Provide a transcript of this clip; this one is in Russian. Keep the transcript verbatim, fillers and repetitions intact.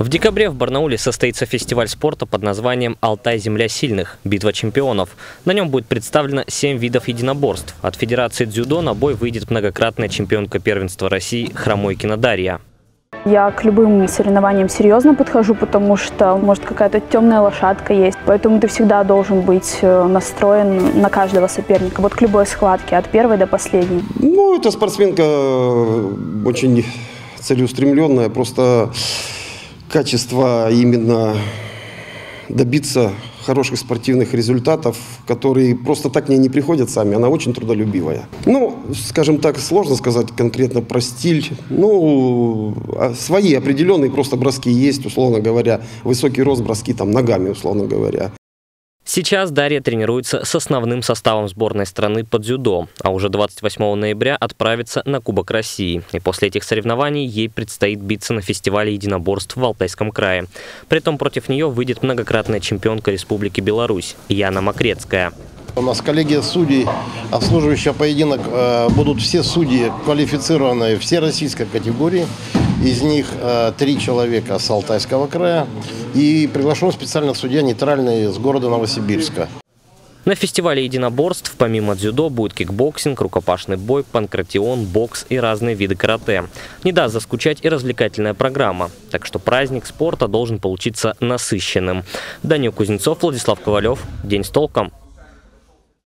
В декабре в Барнауле состоится фестиваль спорта под названием «Алтай земля сильных. Битва чемпионов». На нем будет представлено семь видов единоборств. От Федерации дзюдо на бой выйдет многократная чемпионка первенства России Хромойкина Дарья. Я к любым соревнованиям серьезно подхожу, потому что, может, какая-то темная лошадка есть. Поэтому ты всегда должен быть настроен на каждого соперника, вот к любой схватке, от первой до последней. Ну, эта спортсменка очень целеустремленная, просто... Качество именно добиться хороших спортивных результатов, которые просто так к ней не приходят сами. Она очень трудолюбивая. Ну, скажем так, сложно сказать конкретно про стиль. Ну, свои определенные просто броски есть, условно говоря. Высокий рост, броски там ногами, условно говоря. Сейчас Дарья тренируется с основным составом сборной страны по дзюдо, а уже двадцать восьмого ноября отправится на Кубок России. И после этих соревнований ей предстоит биться на фестивале единоборств в Алтайском крае. Притом против нее выйдет многократная чемпионка Республики Беларусь Яна Макрецкая. У нас коллегия судей, обслуживающая поединок, будут все судьи квалифицированные все российской категории. Из них три человека с Алтайского края и приглашен специально судья нейтральный из города Новосибирска. На фестивале единоборств помимо дзюдо будет кикбоксинг, рукопашный бой, панкратион, бокс и разные виды карате. Не даст заскучать и развлекательная программа. Так что праздник спорта должен получиться насыщенным. Данил Кузнецов, Владислав Ковалев. День с толком.